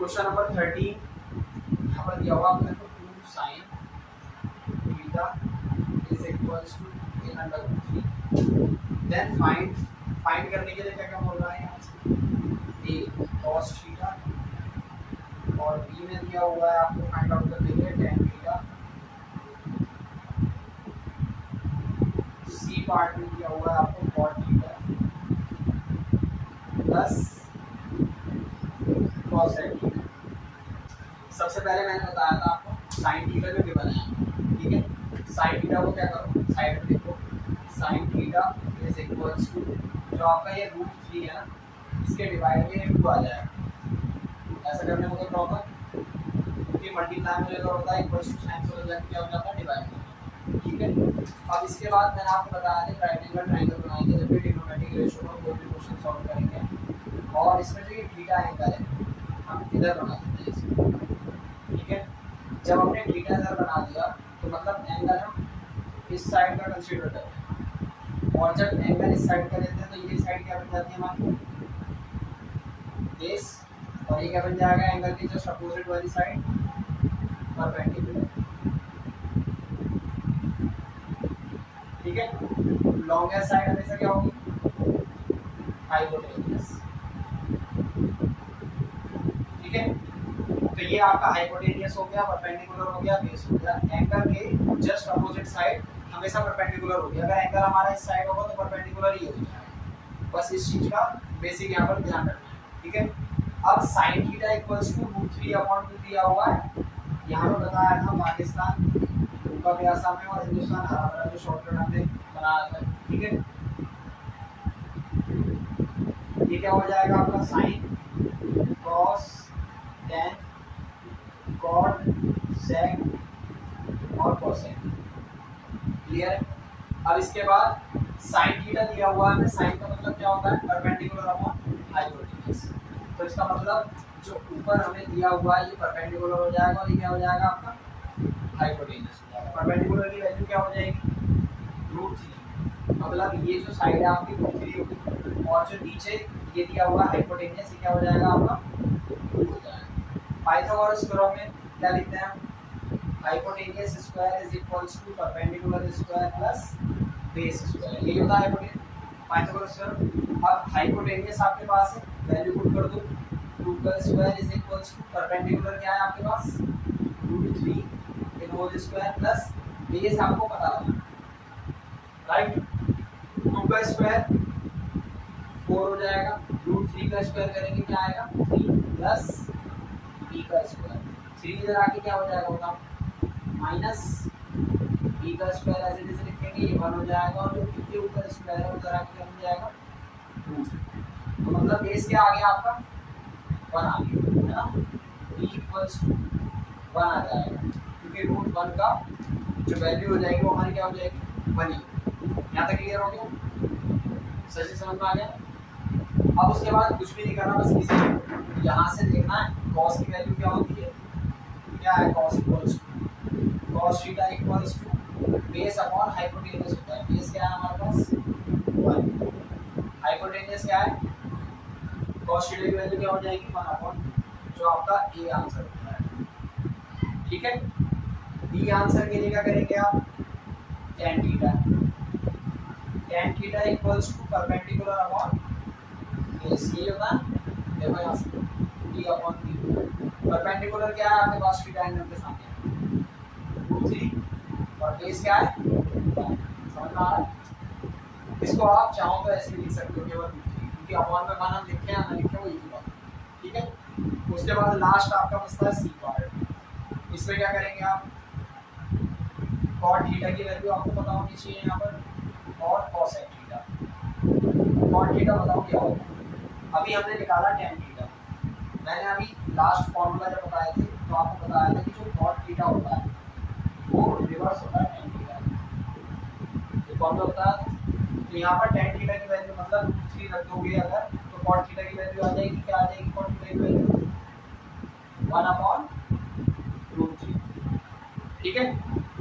Question number 13 यहाँ पर दिया हुआ आपने तो 2 sin theta is equals to a√3 then find करने के लिए क्या क्या बोल रहा है यहाँ से a cos थीटा और b में दिया हुआ है आपको फाइंड आउट करने के लिए tan थीटा, c पार्ट में दिया हुआ है आपको cot theta plus cos theta. सबसे पहले मैंने बताया था आपको sin थीटा जो गिवन है, ठीक है, sin थीटा को क्या करो साइड में देखो, sin theta is equals to जो आपका ये √3 है ना इसके डिवाइड में 2 आ जाएगा। ऐसा करने में क्या होगा कि मल्टीप्लाई में जो होता है इक्वल्स टू साइन से लग क्या हो जाता है डिवाइड, ठीक है। अब इसके बाद मैंने आपको बताया था ट्रायंगल बनाएंगे जब भी डिनोमिनेटिव रेशियो पर कोई भी क्वेश्चन सॉल्व करेंगे और इसमें जो ये थीटा एंगल है हम इधर बना देते हैं इसको, ठीक है। जब हमने थीटा इधर बना दिया तो मतलब एंगल हम इस साइड का कंसीडर करते हैं और जब एंगल इस साइड का लेते हैं तो ये साइड क्या बन जाती है हमारी बेस और ये क्या बन जाएगा एंगल की जस्ट अपोजिट वाली साइड परपेंडिकुलर, ठीक है। लॉन्गेस्ट साइड हमेशा क्या होगी हाइपोटेन्यूस, ठीक है। तो ये आपका हाइपोटेन्यूस हो गया, परपेंडिकुलर हो गया, बेस हो गया। एंगल के जस्ट अपोजिट साइड हमेशा परपेंडिकुलर होगी, अगर एंगल हमारा इस साइड होगा तो परपेंडिकुलर ही हो जाएगा। बस इस चीज का बेसिक यहाँ पर ध्यान रखना है, ठीक है। अब sin थीटा इक्वल्स टू √3/2 दिया हुआ है। यहाँ पर बताया था पाकिस्तान उनका भी आसाम है और हिंदुस्तान हरा भरा जो शॉर्टकट हमने बनाया था, ठीक है। ये क्या हो जाएगा आपका sin cos tan cot sec और cosec, क्लियर। अब इसके बाद sin थीटा दिया हुआ है, sin का मतलब क्या होता है परपेंडिकुलर अपॉन हाइपोटेन्यूस, तो इसका मतलब जो ऊपर हमें दिया हुआ है ये परपेंडिकुलर हो जाएगा और ये क्या हो जाएगा आपका हाइपोटेन्यूस हो जाएगा। परपेंडिकुलर की वैल्यू क्या हो जाएगी √3, मतलब ये जो साइड है आपकी √3 होगी और जो नीचे ये दिया हुआ हाइपोटेन्यूस क्या हो जाएगा आपका 2 हो जाएगा। पाइथागोरस थ्योरम में क्या लिखते हैं hypotenuse square is equals to perpendicular square plus base square, ये होता है हाइपोटेन्यूस पाइथागोरस थ्योरम। अब हाइपोटेन्यूस आपके पास है वैल्यू पुट कर दो, रूट का square is equals to perpendicular क्या है आपके पास √3 in whole square plus base आपको पता लगा, राइट। रूट का स्क्वायर 4 हो जाएगा, √3 का स्क्वायर करेंगे क्या आएगा 3 प्लस b का स्क्वायर, 3 इधर आके क्या हो जाएगा होगा माइनस b का स्क्वायर एज इट इज लिखेंगे ये 1 हो जाएगा और जो के ऊपर स्क्वायर है उधर आके बन जाएगा 2, तो मतलब बेस क्या आ गया आपका 1 आ गया है ना, b = 1 आ जाएगा क्योंकि √1 का जो वैल्यू हो जाएगी वो हमारी क्या हो जाएगी 1 ही। यहाँ तक क्लियर हो गया, सही समझ में आ गया। अब उसके बाद कुछ भी नहीं करना, बस इसे यहाँ से देखना है cos की वैल्यू क्या होती है, क्या है cos theta equals to base upon hypotenuse होता है। बेस क्या है हमारे पास 1, हाइपोटेन्यूस क्या है cos थीटा की वैल्यू क्या हो जाएगी 1/2 जो आपका ए आंसर होता है, ठीक है। बी आंसर के लिए क्या करेंगे आप tan theta, tan theta equals to perpendicular upon base, ये होगा देखो यहाँ से d/3 परपेंडिकुलर क्या है आपके पास थीटा एंगल के सामने 3 और बेस क्या है 1, समझ में आ रहा है। इसको आप चाहो तो ऐसे लिख सकते हो केवल अपॉन में मान लिखे या ना लिखे वो एक ही बात, ठीक है। उसके बाद लास्ट आपका मसला है सी पार्ट, इसमें क्या करेंगे आप cot थीटा की वैल्यू आपको पता होनी चाहिए यहाँ पर और cosec थीटा, cot थीटा बताओ क्या होगा। अभी हमने निकाला tan थीटा, मैंने अभी लास्ट फॉर्मूला जब बताए थे तो आपको बताया था कि जो cot थीटा होता है वो रिवर्स होता है tan थीटा, ये फॉर्मूला बताया। तो यहाँ पर tan थीटा की वैल्यू मतलब 3 रख दोगे अगर तो cot थीटा की वैल्यू आ जाएगी क्या आ जाएगी cot थीटा की वैल्यू 1/√3, ठीक है।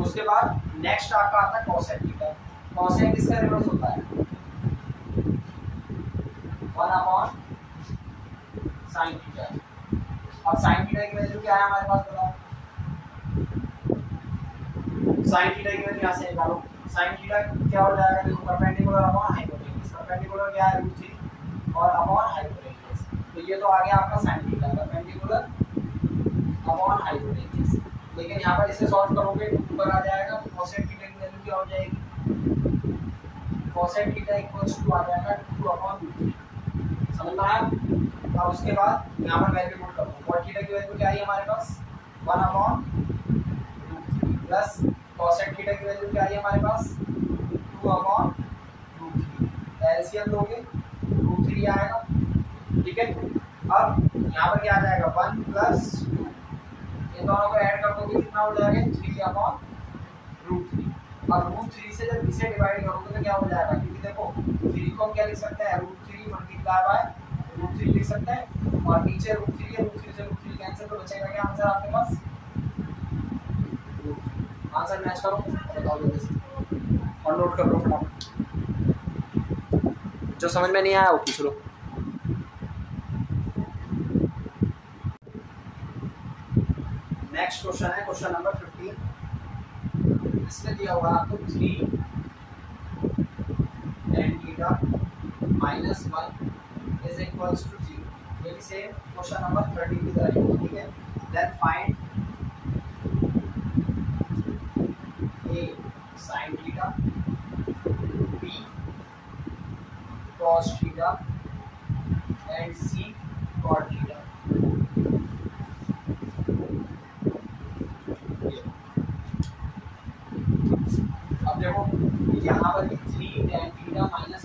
उसके बाद नेक्स्ट आपका आता है cosec थीटा, cosec इसका रिवर्स होता है 1/sin थीटा, अब साइन थीटा की वैल्यू क्या है हमारे पास बताओ। साइन थीटा की वैल्यू यहाँ से निकालो। साइन थीटा क्या हो जाएगा, देखो परपेंडिकुलर अपॉन हाइपोटेन्यूज। परपेंडिकुलर क्या है रूट 3 और अपॉन हाइपोटेन्यूज। तो ये तो आ गया आपका sign theta perpendicular upon hypotenuse. लेकिन यहाँ पर इसे सॉल्व करोगे तो ऊपर आ जाएगा कोसेक थीटा की वैल्यू क्या हो जाएगी, कोसेक थीटा इक्वल्स टू आ जाएगा 2/3। समझ आया। और उसके बाद यहाँ पर वैल्यू पुट करो, cot थीटा की वैल्यू क्या आई हमारे पास 1/√3 प्लस cos थीटा की वैल्यू क्या आई हमारे पास 2/√3। एलसीएम लोगे √3 आएगा, ठीक है। अब यहाँ पर क्या आ जाएगा 1 + 2, इन दोनों को ऐड कर दोगे कितना हो जाएगा 3/√3। और √3 से जब इसे डिवाइड करोगे तो क्या हो जाएगा, क्योंकि देखो 3 को हम क्या लिख सकते हैं √3 मल्टीप्लाई बाय √3 लिख सकते हैं और नीचे √3 है, √3 से √3 कैंसिल, तो बचेगा क्या आंसर आपके पास। आंसर मैच करो बताओ जल्दी से और नोट कर लो फटाफट। जो समझ में नहीं आया वो पूछ लो। नेक्स्ट क्वेश्चन है क्वेश्चन नंबर 15। इसमें दिया हुआ आपको 3 tan θ - 1 is equals to 0. यही से क्वेश्चन नंबर 13 की तरह है, ठीक है। Then find a sin theta, b cos theta, and c cot theta. अब देखो यहाँ पर 3 tan θ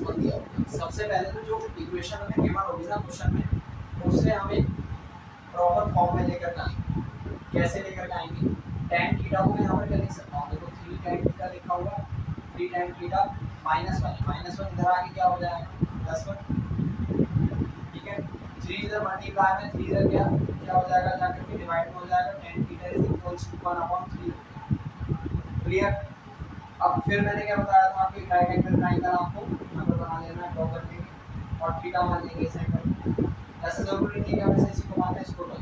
- 1 दिया हुआ है। सबसे पहले तो जो इक्वेशन हमें गिवन होगी ना क्वेश्चन में, उससे हमें प्रॉपर फॉर्म में लेकर आएंगे। कैसे लेकर आएंगे, tan थीटा को मैं यहाँ पर लिख सकता हूँ। देखो 3 tan θ लिखा हुआ है, 3 tan θ - 1 - 1 इधर आगे क्या हो जाएगा +1, ठीक है। 3 इधर मल्टीप्लाई में 3 इधर क्या क्या हो जाएगा जाकर के डिवाइड हो जाएगा tan theta is equals to 1/3। Clear. अब फिर मैंने क्या बताया था आपको, राइट एंगल ट्रायंगल आपको नंबर बना लेना है, ड्रॉ कर लेंगे और थीटा मान लेंगे इस एंगल। ऐसा जरूरी नहीं कि हम इसे इसी को मानते हैं इसको मान,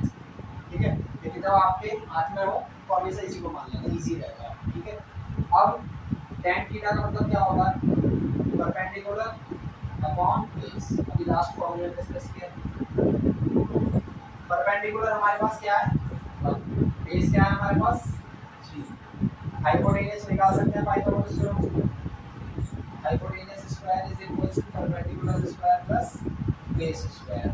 ठीक है। लेकिन जब आपके हाथ में हो तो आप इसे इसी को मान लेना, ईजी रहेगा, ठीक है। अब tan थीटा का मतलब क्या होगा, परपेंडिकुलर अपॉन बेस। अभी लास्ट फॉर्मूला डिस्कस किया। परपेंडिकुलर हमारे पास क्या है 1, बेस क्या है हमारे पास 3। हाइपोटेन्यूज निकाल सकते हैं Pythagoras theorem. Hypotenuse square is equals to perpendicular square plus base square.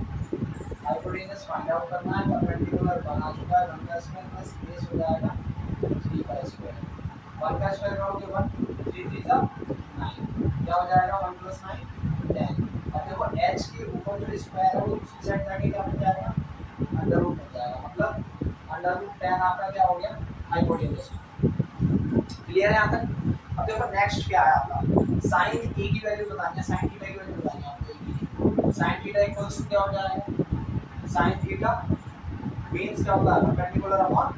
Hypotenuse find out करना है, परपेंडिकुलर बना चुका है 1 का स्क्वायर प्लस बेस हो जाएगा 3 का स्क्वायर। 1 का स्क्वायर करोगे 1 3 3 9, क्या हो जाएगा 1 + 9 10। अब देखो h के ऊपर जो स्क्वायर है वो दूसरी साइड जाके क्या हो जाएगा अंडररूट हो जाएगा, मतलब अंडररूट 10 आपका क्या हो गया हाइपोटेन्यूज। क्लियर है यहाँ तक। अब देखो नेक्स्ट क्या है आपका साइन ए की वैल्यू बतानी है, साइन थीटा की वैल्यू बतानी है आपको। साइन थीटा इक्वल्स क्या हो जाएगा, साइन थीटा मींस क्या होता है परपेंडिकुलर अपॉन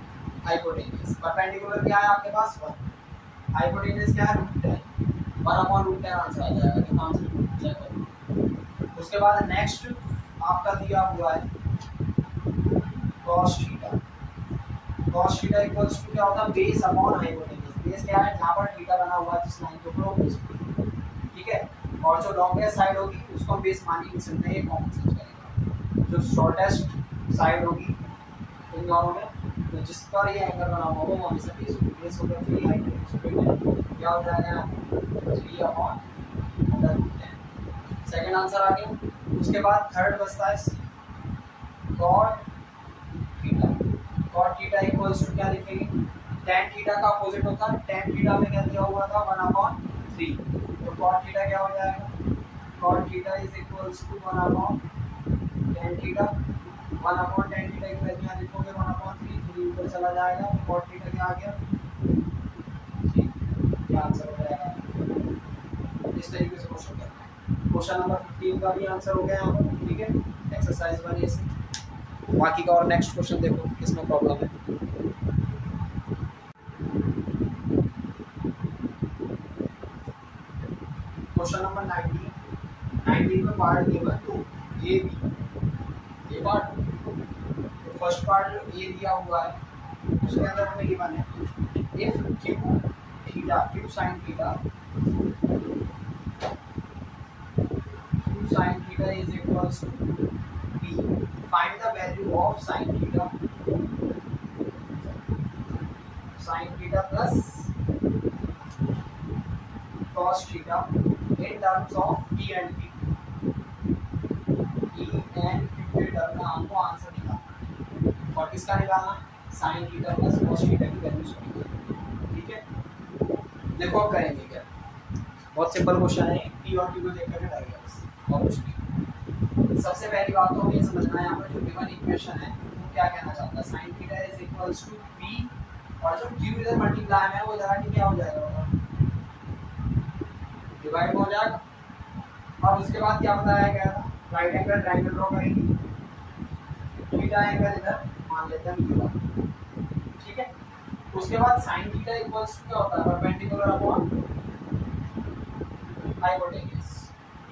हाइपोटेन्यूज। परपेंडिकुलर क्या है आपके पास 1, हाइपोटेन्यूज क्या है √10, 1/√10 आंसर आ जाएगा। तो आंसर चेक करो। उसके बाद नेक्स्ट आपका दिया हुआ है cos theta. cos theta equals क्या होता है बेस अपॉन हाइपोटेन्यूज। बेस क्या है जहाँ पर थीटा बना हुआ है जिस लाइन के ऊपर वो बेस, ठीक है। और जो लॉन्गेस्ट साइड होगी उसको हम बेस मान ही नहीं सकते, ये कॉमन सेंस करेगा। जो शॉर्टेस्ट साइड होगी इन दोनों में, तो जिस पर ये एंगल बना हुआ वो हमेशा बेस होगा। 3 क्या हो जाएगा 3/√10। सेकेंड आंसर आ गया। उसके बाद थर्ड बचता है cot theta. cot theta equals to क्या लिखेंगे, tan थीटा का अपोजिट होता है। tan थीटा में क्या दिया हुआ था 1/3, तो cot थीटा क्या हो जाएगा, cot theta is equals to 1/tan θ। 1/tan θ की वैल्यू यहाँ लिखोगे 1/3, 3 ऊपर चला जाएगा तो cot थीटा क्या आ गया 3, क्या आंसर हो जाएगा। इस तरीके से क्वेश्चन करना है। क्वेश्चन नंबर 15 का भी आंसर हो गया यहाँ पर, ठीक है। एक्सरसाइज बनिए से बाकी का। और नेक्स्ट क्वेश्चन देखो किसमें प्रॉब्लम है। क्वेश्चन नंबर 19 में पार्ट नंबर 2 ये भी पार्ट फर्स्ट पार्ट ये दिया हुआ है, उसके अंदर हमें गिवन है if Q theta, Q sine theta, Q sine theta is equals to B, find the value of sign theta, sign theta plus cos theta in terms of P and Q. P and Q के term में आपको answer निकालना है और किसका निकालना है, sin theta plus cos theta की वैल्यूज निकालना, ठीक है। देखो अब करेंगे क्या, बहुत सिंपल क्वेश्चन है, P और Q को देख करके डालेंगे बस और कुछ नहीं। सबसे पहली बात तो हमें समझना है यहाँ पर जो गिवन इक्वेशन है वो क्या कहना चाहता है, sin theta is equals to P और जो Q इधर मल्टीप्लाई में वो जरा क्या हो जाएगा, डिवाइड हो जाएगा। और उसके बाद क्या बताया गया था, राइट एंगल ट्रायंगल ड्रॉ करेंगे, थीटा एंगल इधर मान लेते हैं थीटा, ठीक है। उसके बाद sin थीटा इक्वल्स क्या होता है, परपेंडिकुलर अपॉन हाइपोटेन्यूज,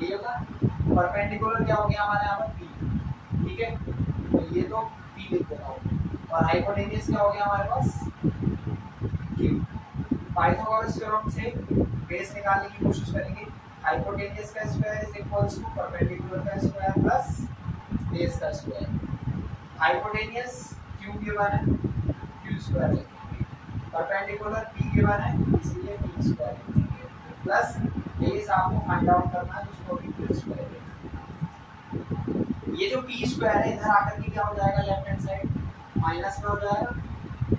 ये होता है परपेंडिकुलर क्या हो गया हमारे यहाँ पर p, ठीक है। तो ये तो p लिख देता हूँ और हाइपोटेन्यूज क्या हो गया हमारे पास q। पाइथागोरस थ्योरम से बेस निकालने की कोशिश करेंगे, हाइपोटेन्यूज का square is equals to perpendicular का स्क्वायर प्लस बेस का स्क्वायर। हाइपोटेन्यूज q गिवन है, q स्क्वायर लिखेंगे, परपेंडिकुलर p गिवन है इसलिए p स्क्वायर लिखेंगे, प्लस बेस आपको फाइंड आउट करना है उसको भी q स्क्वायर लिखेंगे। ये जो p स्क्वायर है इधर आकर के क्या हो जाएगा, लेफ्ट हैंड साइड माइनस में हो जाएगा,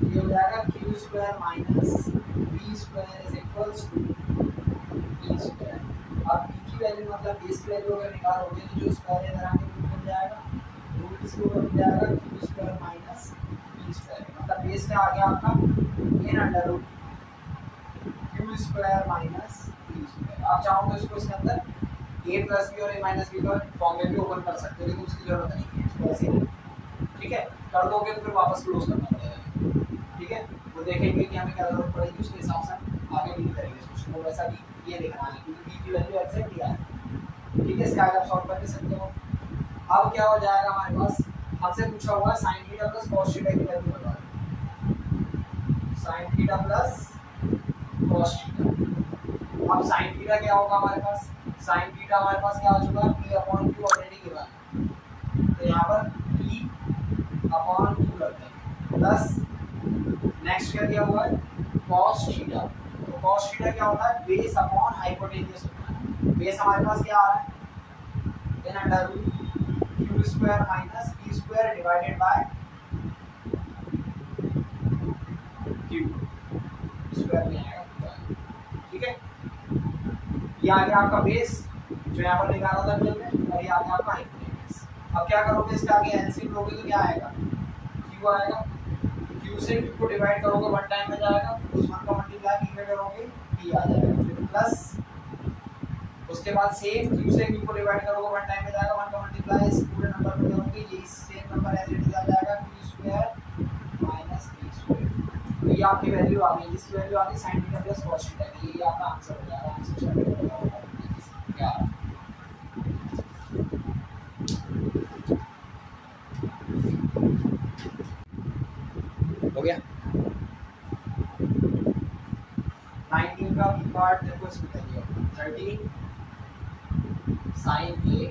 ये हो जाएगा q square minus p square is equals to p square। अब p की वैल्यू मतलब बेस की वैल्यू अगर निकालोगे तो जो स्क्वायर है इधर आके रूट बन जाएगा, रूट इसको बन जाएगा q square minus p square, मतलब बेस क्या आ गया आपका in under root q square minus p square। आप चाहो तो इसको इसके अंदर a plus b और a minus b का फॉर्म में भी ओपन कर सकते हो, लेकिन उसकी जरूरत नहीं है, इसको ऐसे ही ठीक है कर दोगे तो फिर वापस क्लोज करना पड़ेगा, ठीक है। तो देखेंगे कि हमें क्या जरूरत पड़ेगी, उसके हिसाब से आगे भी करेंगे क्वेश्चन को, वैसा भी ये लिखना है क्योंकि b की वैल्यू एक्सेप्ट किया है, ठीक है। इसका आप सॉल्व करके सकते हो। अब क्या हो जाएगा हमारे पास, हमसे पूछा हुआ sin theta plus cos theta की वैल्यू बताओ, sin theta plus cos theta. अब sin थीटा क्या होगा हमारे पास, sin थीटा हमारे पास क्या हो चुका है p upon q already given है, तो यहां पर p अपॉन q रख देंगे प्लस नेक्स्ट क्या दिया हुआ है cos थीटा। तो cos थीटा क्या होता है, बेस अपॉन हाइपोटेन्यूज होता है। बेस हमारे पास क्या आ रहा है, in under root q square minus p square divided by q square में आएगा, ठीक है। ये आ गया आपका बेस जो यहाँ पर निकाला था हमने, और ये आ गया आपका हाइपोटेन्यूज। अब क्या करोगे, इसके आगे एलसीएम लोगे तो क्या आएगा, q आएगा, q से q को डिवाइड करोगे वन टाइम में जाएगा, उस वन का मल्टीप्लाई p में करोगे p आ जाएगा, फिर प्लस उसके बाद सेम q से q को डिवाइड करोगे वन टाइम में जाएगा, वन का मल्टीप्लाई इस पूरे नंबर में करोगे, ये same number as it is आ जाएगा q² - p²। तो ये आपकी वैल्यू आ गई, इसकी वैल्यू आ गई sin थीटा + cos थीटा, ये आपका आंसर हो जाएगा। आंसर चलिए क्या हो गया, 19 का भी पार्ट देखो, इसमें करिए 13 sin a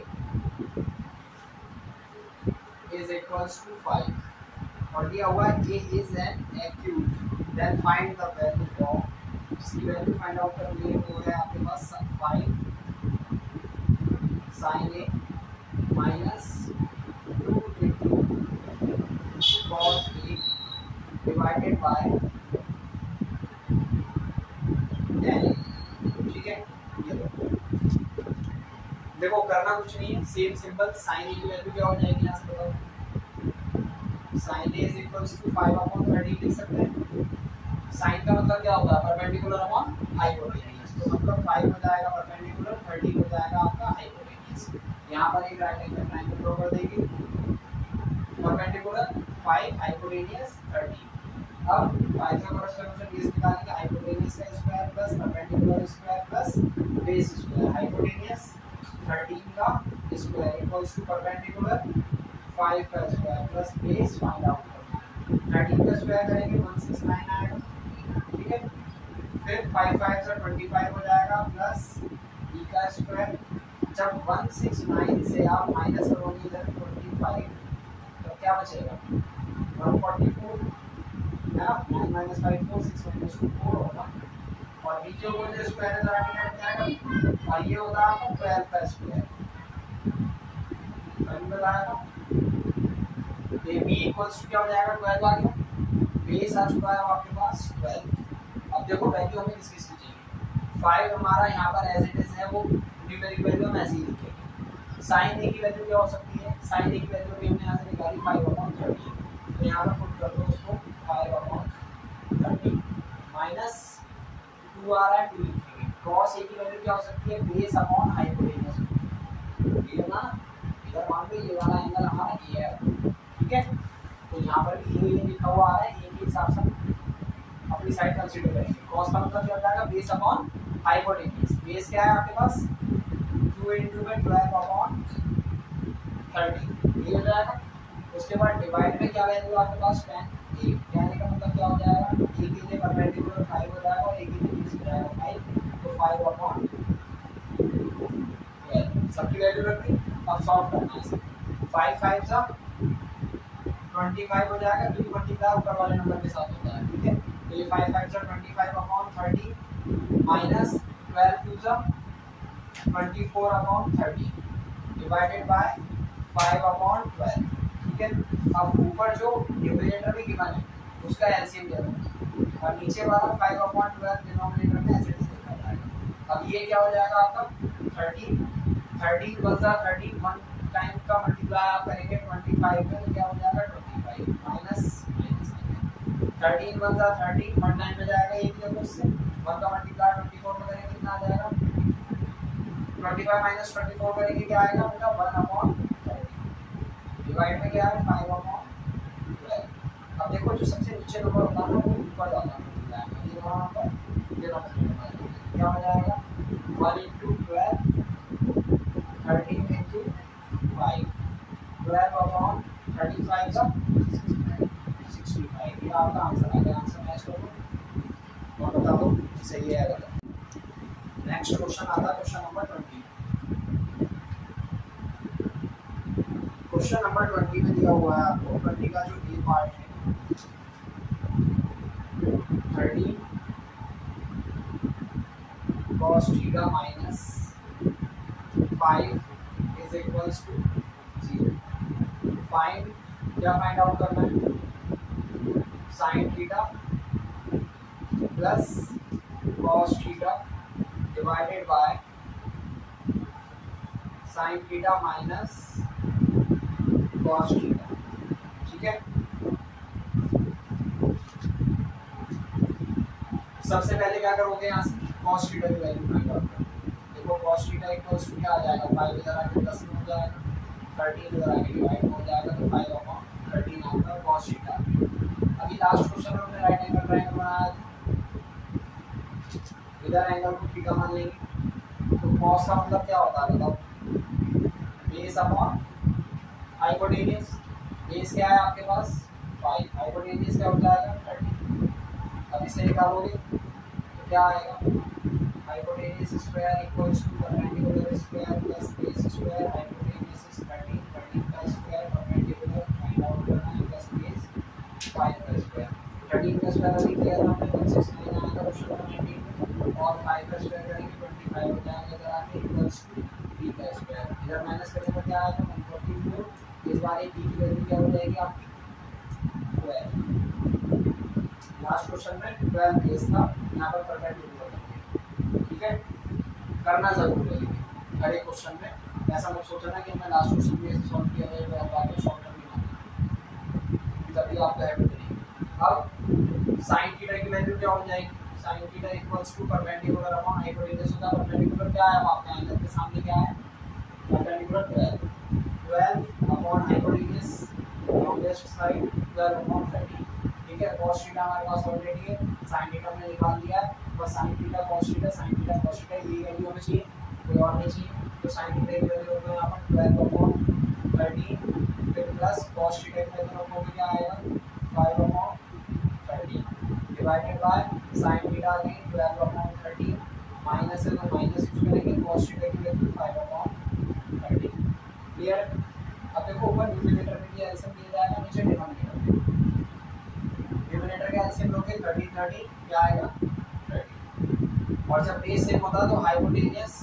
is equals to 5 और दिया हुआ a is an acute, then find the value of, इसकी वैल्यू फाइंड आउट करनी है, वो है आपके पास 5 sin a minus 2 into cos a divided by डेल, ठीक है। देखो करना कुछ नहीं है, सेम सिंपल sin a की वैल्यू क्या हो जाएगी, यहाँ से बताओ sin a is equals to 5/13 लिख सकते हैं। sin का मतलब क्या होता है, परपेंडिकुलर अपॉन हाइपोटेन्यूज, तो मतलब 5 हो जाएगा परपेंडिकुलर, 13 हो जाएगा आपका हाइपोटेन्यूज। यहाँ पर एक राइट एंगल ट्रायंगल ड्रा कर देंगे, परपेंडिकुलर 5 हाइपोटेन्यूज 13। अब पाइथागोरस थ्योरम से बेस निकालेंगे, हाइपोटेन्यूज का square plus perpendicular square plus base square, hypotenuse 13 का square equals to perpendicular five का square plus base find out करेंगे। 13 का स्क्वायर करेंगे 169 आएगा, ठीक है। फिर 5 5 से 25 हो जाएगा प्लस ई का स्क्वायर। जब 169 से आप माइनस करोगे इधर 25 तो क्या बचेगा 144 है ना। 9 - 5 4 6 - 2 4 होगा। और बीचों को जो स्क्वायर इधर आके जाएगा और ये होता है आपको 12 का स्क्वायर। AB इक्वल्स क्या हो जाएगा 12 आ गया, बेस आ चुका है आपके पास 12। अब देखो वैल्यू हमें किस किस की चाहिए। 5 हमारा यहाँ पर एज इट इज है, वो न्यूमेरिक वैल्यू हम ऐसे ही लिखेंगे। साइन ए की वैल्यू क्या हो सकती है, साइन ए की वैल्यू भी हमने यहाँ से निकाली 5/30। तो यहाँ पर पुट कर दो उसको 5/30 माइनस 2 आ रहा है 2 लिखेंगे। कॉस ए की वैल्यू क्या हो सकती है बेस अपॉन हाइपोटेनस, ठीक है ना। ये वाला एंगल हमारा ए है, ठीक है। तो यहाँ पर भी ए लिखा हुआ है, ए के हिसाब से अपनी साइड कंसीडर करेंगे। कॉस का मतलब क्या होता है बेस अपॉन हाइपोटेन्यूज। बेस क्या है आपके पास 2 × 12/30 ये हो जाएगा। उसके बाद डिवाइड में क्या वैल्यू आपके पास 10 ए। कहने का मतलब क्या हो जाएगा ए के लिए परपेंडिकुलर 5 हो जाएगा और ए के लिए 20 हो जाएगा 5। तो 5/12 सबकी वैल्यू रख दी। अब सॉल्व करना है इसे। 5 5 से 25 हो जाएगा, 2 मल्टीप्लाई ऊपर वाले नंबर के साथ होता है, ठीक है। तो ये 5 5 से 25/30 माइनस 12 2 से 24/30 डिवाइडेड बाय 5/12, ठीक है। अब ऊपर जो डिनोमिनेटर में गिवन है उसका एलसीएम ले लो और नीचे वाला 5/12 डिनोमिनेटर में ऐसे लिखा जाएगा। अब ये क्या हो जाएगा आपका 13 1 टाइम का मल्टीप्लाई आप करेंगे 25 में क्या हो जाएगा 25 माइनस 13 1 30 1 टाइम में जाएगा एक ही नंबर से। 1 का मल्टीप्लाई 24 में करेंगे कितना आ जाएगा 25 माइनस 24 करेंगे क्या आएगा बेटा 1/30 डिवाइड में क्या है 5/12। अब देखो जो सबसे नीचे नंबर होता है वो ऊपर जाता है, ये वहां पर क्या हो जाएगा 1 × 12 12/35 65। ये आपका आंसर आ गया। आंसर मैच करो और बता दो सही है या गलत। नेक्स्ट क्वेश्चन आता है क्वेश्चन नंबर 20। क्वेश्चन नंबर 20 में दिया हुआ है आपको 20 का जो ए पार्ट है 30 cos θ - 5 = 0। फाइंड क्या फाइंड आउट करना है sign theta plus cos theta divided by sign theta minus cos theta, ठीक है। सबसे पहले क्या करोगे यहाँ से कॉस थीटा की वैल्यू फाइंड आउट करो। देखो कॉस थीटा इक्वल्स टू क्या आ जाएगा 5 + 10 हो जाएगा 13 इधर आगे डिवाइड हो जाएगा तो 5/13 आता है cos थीटा। अभी लास्ट क्वेश्चन में हमने राइट एंगल ट्रायंगल बनाया था, इधर एंगल को थीटा मान लेंगे। तो cos का मतलब क्या होता है बताओ बेस अपॉन हाइपोटेन्यूज। बेस क्या है आपके पास 5, हाइपोटेन्यूज क्या हो जाएगा 13। अब इसे निकालोगे तो क्या आएगा hypotenuse square equals to perpendicular square plus base square. Hypotenuse 13 का स्क्वायर परपेंडिकुलर फाइंड आउट करना है प्लस बेस 5 का स्क्वायर। 13 का स्क्वायर अभी किया था हमने 169 आया था क्वेश्चन नंबर 19 और 5 का स्क्वायर करेंगे 25 हो जाएगा इधर आके इक्वल्स टू b का स्क्वायर। इधर माइनस करने पर क्या आएगा 144। इस बार ये b की वैल्यू क्या हो जाएगी आपकी 12। लास्ट क्वेश्चन में 12 बेस था, यहां पर परपेंडिकुलर करेंगे, ठीक है। करना जरूर है हर एक क्वेश्चन में, ऐसा मत सोचना कि मैं लास्ट क्वेश्चन में सॉल्व किया जाएगा बाकी शॉर्ट टर्म में तभी आपका हैबिट बनेगा। अब sin थीटा की वैल्यू क्या हो जाएगी sin theta equals to perpendicular upon hypotenuse होता है। परपेंडिकुलर क्या है आपके एंगल के सामने क्या है perpendicular 12 upon hypotenuse from left side 12/30, ठीक है। cos थीटा हमारे पास ऑलरेडी है, sin थीटा हमने निकाल लिया है। बस sin थीटा cos थीटा ये वैल्यू हमें चाहिए, कोई और नहीं चाहिए। तो sin थीटा की वैल्यू होगा यहां पर 12/13 टेन प्लस कॉस टेन में तुम लोगों को क्या आएगा 5/30 डिवाइडेड बाय साइन थीटा के 12/30 माइनस है तो माइनस कुछ करेंगे कॉस थीटा के लिए 5/30 क्लियर। अब देखो ऊपर न्यूमिनेटर में क्या आंसर मिल जाएगा नीचे डिनोमिनेटर का आंसर लोगे 30/30 क्या आएगा 30 और जब बेस सेम होता है तो हाइपोटेनियस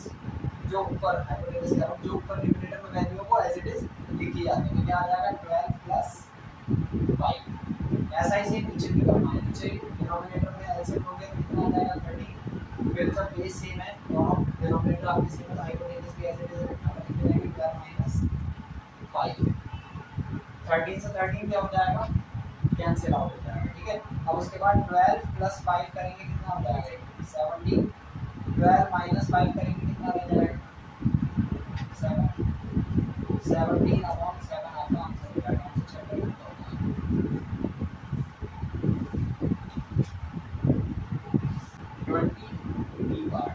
जो ऊपर हाइपोटेनियस का जो ऊपर न्यूमिनेटर में वैल्यू को एज इट इज लिखी जाती है क्या आ जाएगा 12 + 5 ऐसा ही से नीचे भी करना है नीचे डिनोमिनेटर में ऐसे लोगे कितना आ जाएगा 30 फिर जब बेस सेम है दोनों डिनोमिनेटर आपके सेम है तो हाइपोटेनियस भी एज इट इज रखना है कि 12 - 5 13 से 13 क्या हो जाएगा कैंसिल आउट हो जाएगा ठीक है। अब उसके बाद 12 + 5 करेंगे कितना हो जाएगा 17 12 - 5 करेंगे कितना हो जाएगा 17/7 आपका आंसर हो जाएगा 20 बी पार्ट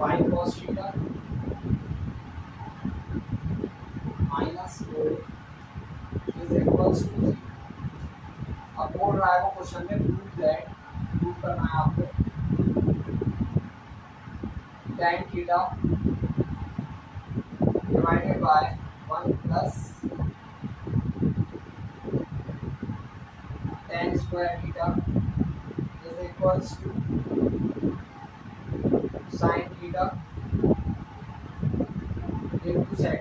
5 cos θ - 4 अब बोल रहा है वो क्वेश्चन में प्रूव करना है आपको tan theta divided by 1 + tan² θ = sin theta into sec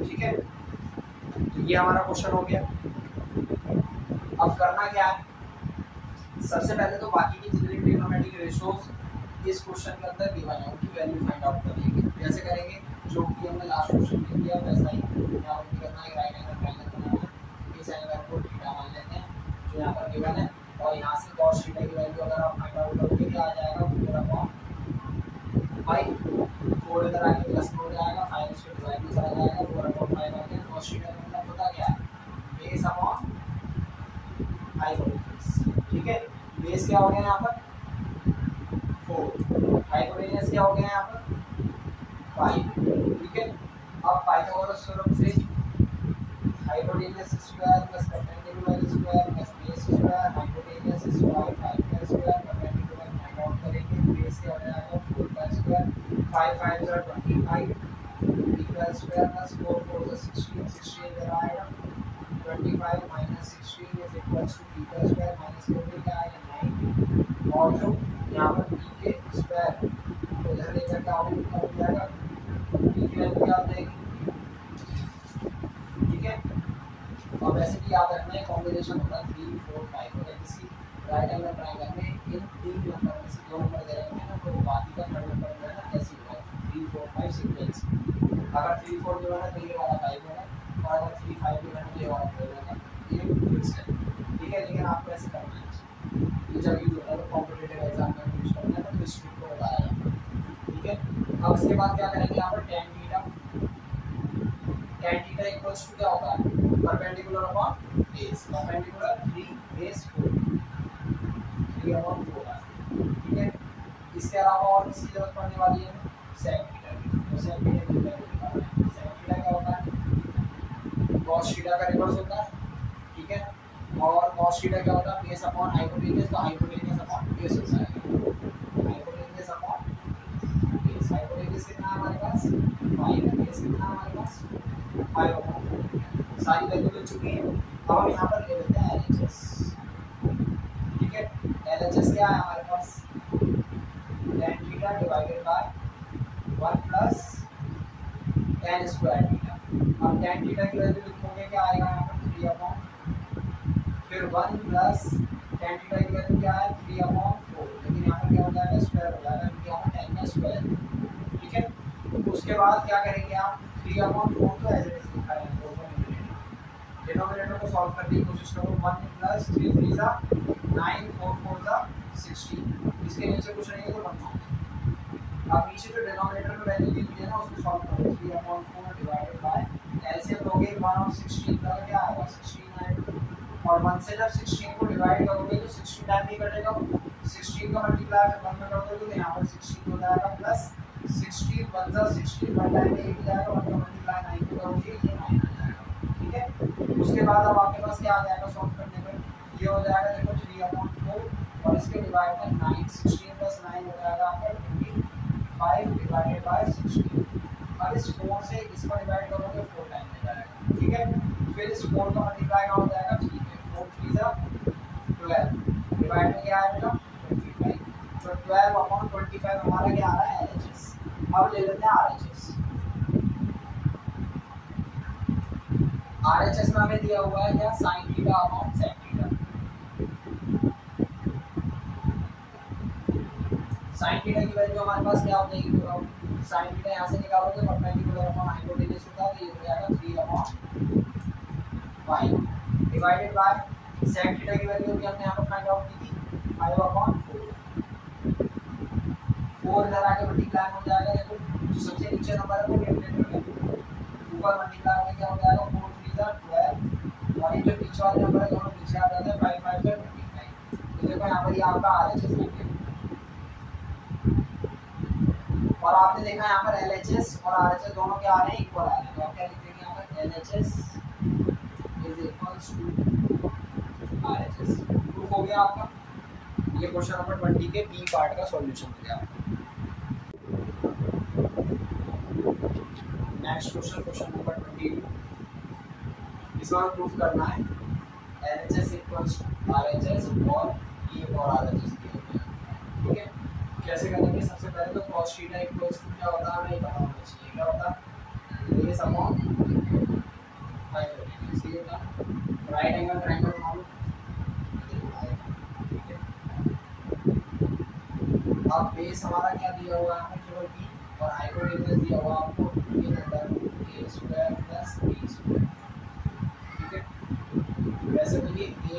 theta ठीक है। ये हमारा क्वेश्चन हो गया। अब करना क्या है सबसे पहले तो बाकी की जितनी ट्रिग्नोमेट्रिक रेशियोज इस क्वेश्चन के अंदर गिवन है उनकी वैल्यू फाइंड आउट करेंगे कैसे करेंगे जो कि हमने लास्ट क्वेश्चन में किया वैसा ही यहाँ पर करना है राइट एंगल ट्रायंगल बनाना है इस एंगल को थीटा मान लेते हैं जो यहाँ पर गिवन है और यहाँ से cos थीटा की वैल्यू अगर आप फाइंड आउट करोगे क्या आ जाएगा 4/5 इधर आगे प्लस 4 जाएगा 5 में चला जाएगा 4/5 आ गया cos थीटा का पता क्या है बेस अपॉन हाइपोटेन्यूज ठीक है। बेस क्या हो गया यहाँ पर 4 हाइपोटेन्यूज क्या हो गया यहाँ पर 5 ठीक है। अब पाइथागोरस थ्योरम से hypotenuse square plus perpendicular square plus base square hypotenuse square 5 का स्क्वायर परपेंडिकुलर फाइंड आउट करेंगे। बेस क्या हो जाएगा 4 5 5 = 25 2 + 4 4 = 16 16 इधर आएगा 25 - 16 इज इक्वल टू 2 - 4 क्या आएगा 9 और जो यहां पर p के स्क्वायर को इधर ले जाकर आउट हो जाएगा p की वैल्यू क्या आ जाएगी ठीक है। और वैसे भी याद रखना है कॉम्बिनेशन होता है 3 4 5 और किसी राइट एंगल ट्रायंगल में इन तीन नंबर में से दो नंबर दे रखे हैं ना तो बाकी का थर्ड नंबर जो है ना कैसे होगा 3 4 5 सीक्वेंस अगर 3 4 जो है तो ये वाला 5 होगा और अगर 3 5 जो है तो ये वाला 4 होगा ये फिक्स है ठीक है। लेकिन आपको ऐसे करना है कि जब ये जो कॉम्पिटिटिव एग्जाम में यूज करना है तो इस ट्रिक को लगाया ठीक है। अब इसके बाद क्या करेंगे यहां पर tan θ इक्वल्स टू क्या होता है perpendicular upon base perpendicular 3 base 4 ठीक है। इसके अलावा और किसी जरूरत पड़ने वाली है sec थीटा की sec थीटा की वैल्यू निकालना है sec थीटा क्या होता है cos थीटा का रिवर्स होता है ठीक है। और cos थीटा क्या होता है बेस अपॉन हाइपोटेन्यूज तो हाइपोटेन्यूज अपॉन बेस हो जाएगा हाइपोटेन्यूज अपॉन बेस हाइपोटेन्यूज कितना हमारे पास 5 है बेस कितना हमारे पास 5 सारी वैल्यू मिल चुकी है। अब हम यहां पर ले लेते हैं LHS ठीक है। LHS क्या है हमारे पास tan theta divided by 1 + tan² θ। अब tan थीटा की वैल्यू लिखोगे क्या आएगा यहाँ पर 3 फिर 1 + tan थीटा की वैल्यू क्या है 3/4 लेकिन यहाँ पर क्या हो जाएगा स्क्वायर हो जाएगा क्योंकि यहाँ पर tan का स्क्वायर ठीक है। उसके बाद क्या करेंगे आप 3/4 तो एज इट इज लिखा है डिनोमिनेटर को सॉल्व करने की कोशिश करो 1 + 3 = 9 4 = 16 इसके नीचे कुछ नहीं है तो बनता है। अब नीचे जो डिनोमिनेटर में वैल्यू दी हुई है ना उसको सॉल्व करो 3/4 डिवाइडेड बाय एलसीएम लोगे 1/16 का क्या आएगा 16 आएगा और 1 से जब 16 को डिवाइड करोगे तो 16 टाइम ही कटेगा 16 का मल्टीप्लाई अगर 1 में कर दोगे तो यहाँ पर 16 हो जाएगा प्लस ठीक है। उसके बाद अब आपके पास क्या आ जाएगा सॉल्व करने पर, ये हो जाएगा देखो 3/4 और इसके डिवाइड में 9, 16 + 9 हो जाएगा आपका 25 / 16। अब इस 4 से इसको डिवाइड करोगे 4 टाइम हो जाएगा, ठीक है। फिर इस 4 का मल्टीप्लाई हो जाएगा 3 × 4 = 12, डिवाइड में क्या आएगा 25, तो 12/25 हमारा क्या आ रहा है LHS। अब ले लेते हैं RHS में हमें दिया हुआ है क्या sin theta upon sec theta. sin theta की वैल्यू हमारे पास क्या हो जाएगी, पूरा sin थीटा यहां से निकालोगे परपेंडिकुलर अपॉन हाइपोटेन्यूज होता है, ये हो जाएगा 3/5 डिवाइडेड बाय sec थीटा की वैल्यू भी हमने यहां पर फाइंड आउट की थी 5/4। 4 इधर आके मल्टीप्लाई हो जाएगा, देखो जो सबसे नीचे नंबर है वो कैलकुलेट कर लेंगे, ऊपर मल्टीप्लाई करके क्या हो जाएगा 4 × 3 = 12 और ये जो पीछे वाला नंबर है दोनों पीछे आ जाता है 5 × 5 = 25। तो देखो यहां पर ये आपका RHS निकले और आपने देखा यहां पर LHS और RHS दोनों क्या आ रहे हैं, इक्वल आ रहे हैं। तो आप क्या लिख देंगे यहां पर LHS = RHS। प्रूफ हो गया आपका, ये क्वेश्चन नंबर 20 के बी पार्ट का सॉल्यूशन हो गया। Next question, question number 20। इस बार प्रूफ करना है LHS = RHS और E और RHS दिए हुए हैं, ठीक है। कैसे करेंगे, सबसे पहले तो cos थीटा = क्या होता है हमें पता होना चाहिए, क्या होता है ये अपॉन हाइपोटेन्यूज, ये होता राइट एंगल ट्रायंगल फॉर्म। अब बेस हमारा क्या दिया हुआ है हमें केवल बी और हाइपोटेन्यूज दिया हुआ आपको a² + b², ठीक है। वैसे तो ये a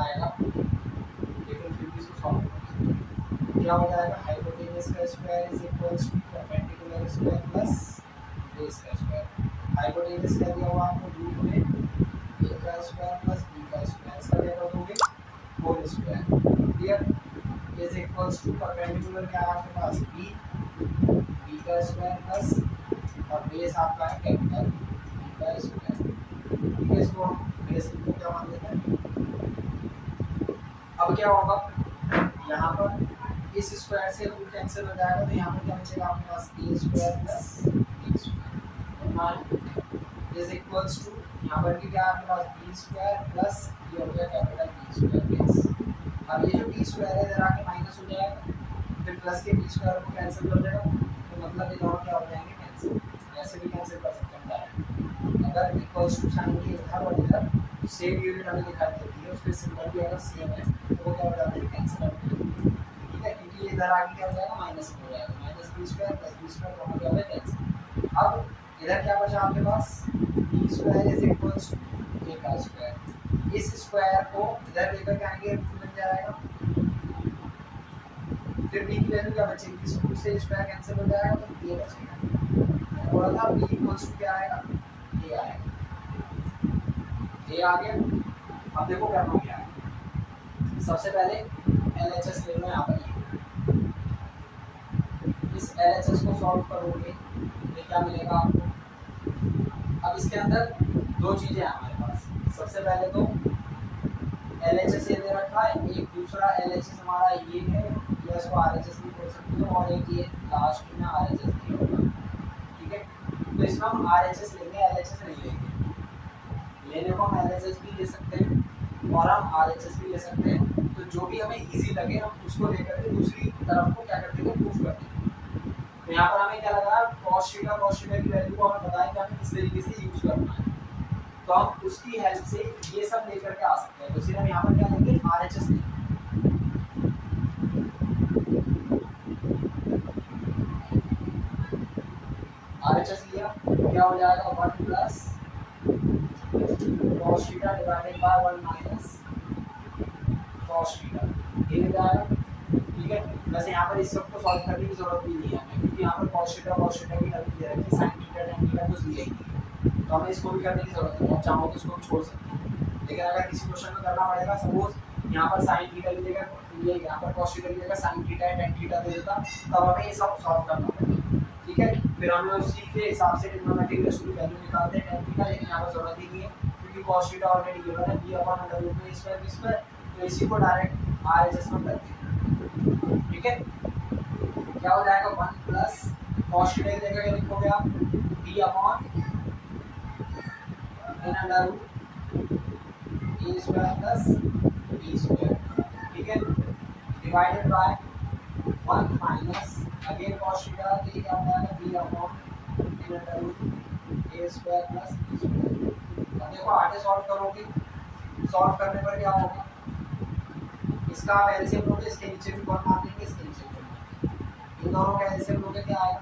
आएगा लेकिन फिर भी इसको सॉल्व करेंगे, क्या हो जाएगा हाइपोटेन्यूज का square = perpendicular square + a square. Hypotenuse क्या दिया हुआ आपको रूट में a² + b², इसका क्या करोगे whole square, clear. Equals to perpendicular क्या है आपके पास b² और बेस आपका है कैपिटल b², ठीक है। इसको बेस को क्या मान लेते हैं। अब क्या होगा यहाँ पर इस स्क्वायर से रूट कैंसिल हो जाएगा, तो यहाँ पर क्या बचेगा आपके पास a² + b² = यहाँ पर भी क्या आपके पास b² + ये हो गया कैपिटल B²। अब ये जो b² है इधर आके माइनस हो जाएगा, फिर प्लस के b² को कैंसिल कर देगा, तो मतलब ये दोनों क्या हो जाएंगे कैंसिल। ऐसे भी कैंसिल कर सकते हैं अगर = साइन के इधर और इधर सेम यूनिट हमें दिखाई देती है, उसके सिंबल भी अगर सेम है तो वो क्या हो जाता है कैंसिल हो जाएगा, ठीक है। क्योंकि ये इधर आके क्या हो जाएगा माइनस हो जाएगा, -b² + b² दोनों क्या हो जाएगा कैंसिल। अब इधर क्या बचा आपके पास b² = a²। इस स्क्वायर को इधर लेकर के आएंगे बन जाएगा, फिर b की वैल्यू क्या बचेगी, इसको से स्क्वायर कैंसिल हो जाएगा तो a बचेगा। बोला था b = क्या आएगा a आ गया। अब देखो क्या हो गया, सबसे पहले LHS ले लो यहाँ पर, इस LHS को सॉल्व करोगे तो क्या मिलेगा आपको। अब इसके अंदर दो चीज़ें हैं हमारे पास, सबसे पहले तो LHS ये दे रखा है, एक दूसरा LHS हमारा ये है, या इसको RHS भी बोल सकते हो, और एक ये लास्ट में RHS भी होगा, ठीक है। तो इसमें हम RHS लेंगे, LHS नहीं लेंगे। लेने को हम LHS भी ले सकते हैं और हम RHS भी ले सकते हैं, तो जो भी हमें इजी लगे हम उसको लेकर के दूसरी तरफ को क्या करते हैं प्रूफ करते हैं। तो यहाँ पर हमें क्या लगा cos थीटा की वैल्यू को हमें बताएं कि हमें किस तरीके से यूज़ करना है, तो हम उसकी हेल्प से ये सब लेकर के आ सकते हैं। तो सिर्फ यहाँ पर क्या लेंगे RHS लेंगे। RHS लिया क्या हो जाएगा 1 + cos θ / 1 - cos θ, ये हो जाएगा, ठीक है। वैसे यहाँ पर इस सब को सॉल्व करने की जरूरत भी नहीं है हमें, क्योंकि यहाँ पर cos θ की वैल्यू दे रखी, sin थीटा tan थीटा कुछ दिया ही नहीं, तो हमें इसको भी करने की जरूरत है। आप चाहो तो इसको हम छोड़ सकते हैं, लेकिन अगर किसी क्वेश्चन में करना पड़ेगा, सपोज यहाँ पर sin थीटा मिलेगा, ये यहाँ पर cos θ मिलेगा, sin θ tan θ दे देता, तब हमें ये सब सॉल्व करना पड़ेगा। ठीक है, फिर हमने उसी के हिसाब से ट्रिग्नोमेट्रिक रेशो की वैल्यू निकालते हैं टेन थीटा, लेकिन यहाँ पर जरूरत ही नहीं है क्योंकि cos थीटा ऑलरेडी गिवन है b अपॉन अंडर रूट में स्क्वायर b स्क्वायर, तो इसी को डायरेक्ट r एडजस्ट कर देते हैं। ठीक है, क्या हो जाएगा 1 प्लस cos थीटा की जगह लिखोगे आप b upon under root a square plus b square, ठीक है, divided by 1 minus again cos theta की जगह b upon under root a square plus b square. अब देखो आगे सॉल्व करोगे, सॉल्व करने पर क्या होगा, इसका आप एलसीएम लोगे, इसके नीचे भी कौन मान लेंगे, इसके नीचे भी इन दोनों का एलसीएम लोगे, क्या आएगा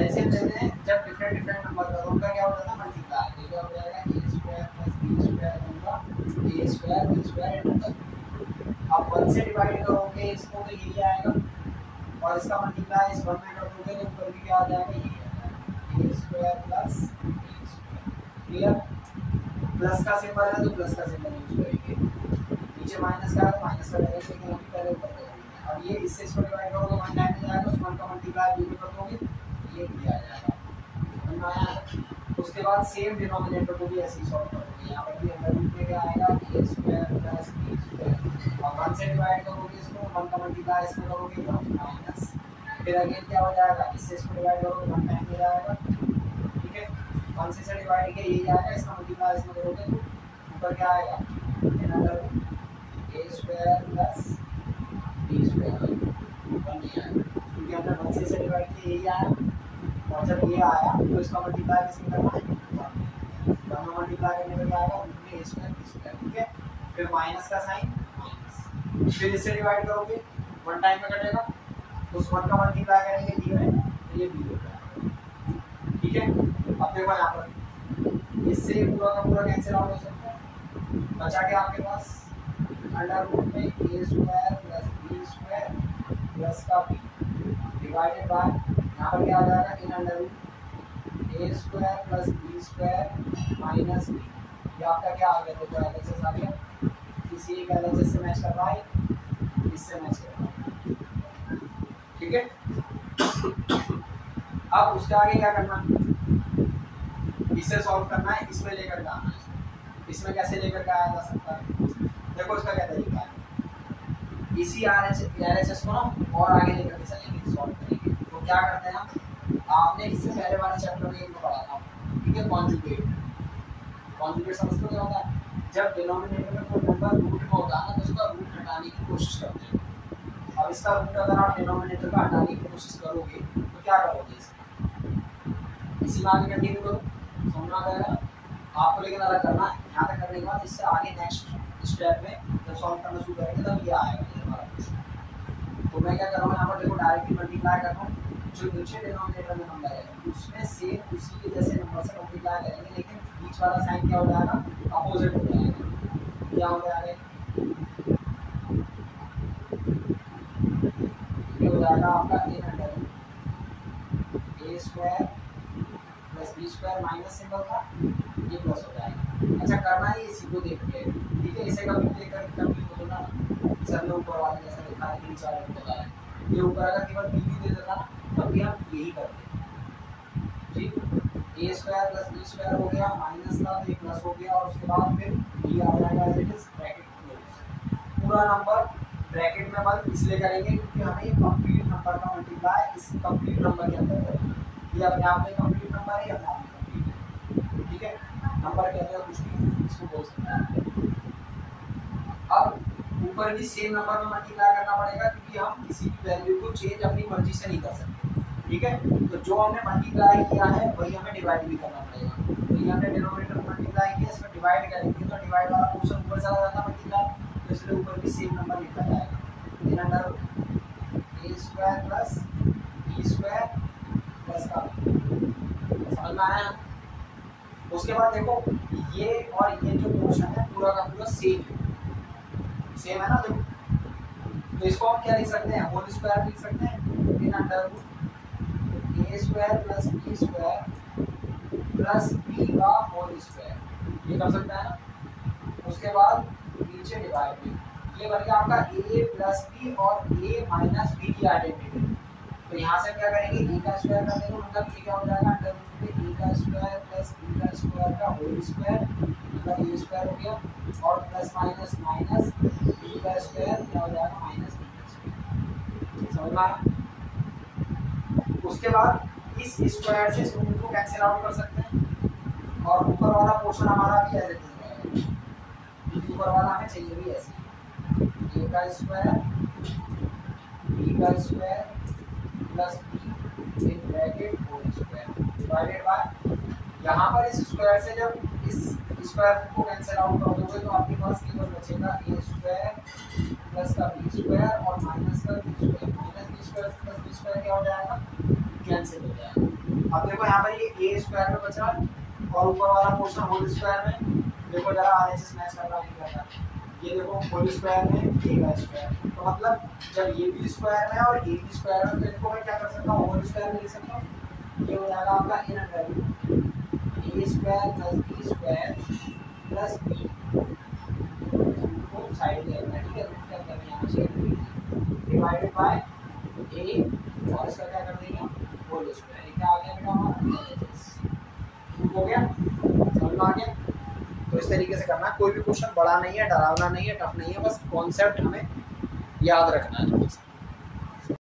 एलसीएम लेते हैं जब डिफरेंट डिफरेंट नंबर का, उनका क्या होता है मल्टीप्लाई, तो क्या हो जाएगा a square plus b square होगा a स्क्वायर b स्क्वायर होगा। आप 1 से डिवाइड करोगे इसको तो यही आएगा, और इसका मल्टीप्लाई इस 1 में कर दोगे तो ऊपर भी क्या आ जाएगा ये a square plus b square, clear. Plus का सिंबल है तो प्लस का सिंबल यूज करेंगे, नीचे माइनस का है तो माइनस का डायरेक्ट से हम पहले ऊपर करेंगे। अब ये इससे इसको डिवाइड करोगे 1 टाइम जाएगा, उस 1 का मल्टीप्लाई b में कर दोगे ये भी आ जाएगा। उसके बाद सेम डिनोमिनेटर को भी ऐसे ही सॉल्व करोगे, यहाँ पर भी अंडर रूट में क्या आएगा a square plus b square, और 1 से डिवाइड करोगे इसको 1 का मल्टीप्लाई इसमें करोगे 1 माइनस, फिर अगेन क्या हो जाएगा इससे इसको डिवाइड करोगे 1 टाइम हो जाएगा, ठीक है, 1 से डिवाइड किया यही आएगा, इसका मल्टीप्लाई इसमें करोगे तो ऊपर क्या आएगा a square plus b square ऊपर नहीं आएगा क्योंकि हमने 1 से डिवाइड किया यही आया, और जब ये आया तो इसका मल्टीप्लाई किसमें करना है, दोनों मल्टीप्लाई करने पर क्या आएगा a स्क्वायर b स्क्वायर, ठीक है, फिर माइनस का साइन माइनस, फिर इससे डिवाइड करोगे 1 टाइम में कटेगा, उस 1 का मल्टीप्लाई करेंगे b में तो ये b होता है, ठीक है। अब देखो यहाँ पर इससे पूरा का पूरा कैंसिल आउट हो सकता है, बचा के आपके पास अंडर रूट में a square plus b square plus का b डिवाइडेड बाय यहाँ पर क्या आ जाएगा in under root a square plus b square minus b, ये आपका क्या आ गया, तो जो एलएचएस आ गया किसी एक एलएचएस से मैच कर रहा है, इससे मैच कर रहा है, ठीक है। अब उसके आगे क्या करना है, इसे सॉल्व करना है, इसमें लेकर जाना है, इसमें कैसे लेकर के आया जा सकता है, देखो इसका क्या तरीका है, इसी आरएचएस को ना और आगे लेकर के चलेंगे, सॉल्व करेंगे। तो क्या करते हैं हम, आपने इससे पहले वाले चैप्टर में इनको पढ़ा था, ठीक है, कॉन्जुगेट समझते हो क्या होता है, जब डिनोमिनेटर में कोई नंबर रूट में होता है ना तो उसका रूट हटाने की कोशिश करते हैं। अब इसका रूट अगर आप डिनोमिनेटर का हटाने की कोशिश करोगे तो क्या करोगे, इसका इसी में आगे कंटिन्यू करो, समझना पड़ेगा आपको, लेकिन अलग करना है। यहाँ तक करने के बाद इससे आगे नेक्स्ट स्टेप में जब सॉल्व करना शुरू करेंगे तब ये आएगा हमारा क्वेश्चन। तो मैं क्या कर रहा हूँ यहाँ पर देखो, डायरेक्टली मल्टीप्लाई कर रहा हूँ, जो नीचे डिनोमिनेटर में नंबर है उसमें सेम उसी के जैसे नंबर से मल्टीप्लाई करेंगे, लेकिन बीच वाला साइन क्या हो जाएगा अपोजिट हो जाएगा, क्या हो जाएगा आपका in under root a square plus b square minus symbol था, ये प्लस हो जाएगा। अच्छा करना है इसी को देख के, ठीक है, इसे कभी देखकर कभी हो ना सर ने ऊपर वाले जैसा लिखा है 3 4 होता है, ये ऊपर अगर केवल b भी दे देता ना तब भी हम यही करते, ठीक, a square plus b square हो गया माइनस का ये प्लस हो गया, और उसके बाद फिर b आ जाएगा as it is bracket close, पूरा नंबर ब्रैकेट में बंद इसलिए करेंगे क्योंकि हमें ये कंप्लीट नंबर का मल्टीप्लाई इस कंप्लीट नंबर के अंदर करेंगे, ये अपने आप में कंप्लीट नंबर है, अपने आप में कंप्लीट है, ठीक है, नंबर के अंदर कुछ भी इसको बोल सकते हैं। अब ऊपर भी सेम नंबर में मल्टीप्लाई करना पड़ेगा क्योंकि हम किसी भी वैल्यू को चेंज अपनी मर्जी से नहीं कर सकते, ठीक है, तो जो हमने मल्टीप्लाई किया है वही हमें डिवाइड भी करना पड़ेगा, तो ये हमने डिनोमिनेटर मल्टीप्लाई किया इसमें डिवाइड करेंगे तो डिवाइड वाला पोर्शन ऊपर चला जाता है मल्टीप्लाई, इसलिए ऊपर भी सेम नंबर लिखा जाएगा a square plus b square plus का, समझ में आया। उसके बाद देखो ये और ये जो पोर्शन है पूरा का पूरा सेम है ना, तो इसको आप क्या लिख सकते हैं, होल स्क्वायर लिख सकते हैं in under root a square plus b square plus b का होल स्क्वायर, ये कर सकते हैं ना। उसके बाद नीचे डिवाइड में ये बन गया आपका a प्लस बी और a माइनस बी की आइडेंटिटी, तो यहाँ से क्या करेंगे, ई का स्क्वायर का देखो मतलब ई क्या हो जाएगा अंडर रूट में ई का स्क्वायर प्लस ई का स्क्वायर का होल स्क्वायर मतलब ई स्क्वायर हो गया और प्लस माइनस माइनस ई का स्क्वायर क्या हो जाएगा माइनस ई का स्क्वायर। समझ में आया। उसके बाद इस स्क्वायर से इस रूट को कैंसिल आउट कर सकते हैं और ऊपर वाला पोर्शन हमारा भी ऐसे रहेगा। ऊपर वाला हमें चाहिए भी ऐसे ई का स्क्वायर ई का square plus B in bracket whole square divided by, यहाँ पर इस स्क्वायर से जब इस स्क्वायर को कैंसिल आउट कर दोगे तो आपके पास केवल बचेगा ए स्क्वायर प्लस का बी स्क्वायर और माइनस का B square minus B square plus B square क्या हो जाएगा कैंसिल हो जाएगा। अब देखो यहाँ पर ये ए स्क्वायर में बचा और ऊपर वाला पोर्शन होल स्क्वायर में देखो जरा आर एच एस मैच कर रहा है। ये देखो होल स्क्वायर में ए का स्क्वायर तो मतलब जब ये भी स्क्वायर है और ए भी स्क्वायर है तो इनको मैं क्या कर सकता हूँ होल स्क्वायर में लिख सकता हूँ। ये हो जाएगा आपका in under root A square plus B square plus B को साइड में रखना ठीक है क्या करना यहाँ से डिवाइडेड बाय ए और इसका क्या कर देंगे होल स्क्वायर। ये क्या आ गया बेटा हमारा हो गया चलो आ गया। तो इस तरीके से करना, कोई भी क्वेश्चन बड़ा नहीं है, डरावना नहीं है, टफ नहीं है, बस कॉन्सेप्ट हमें याद रखना है थोड़ा सा।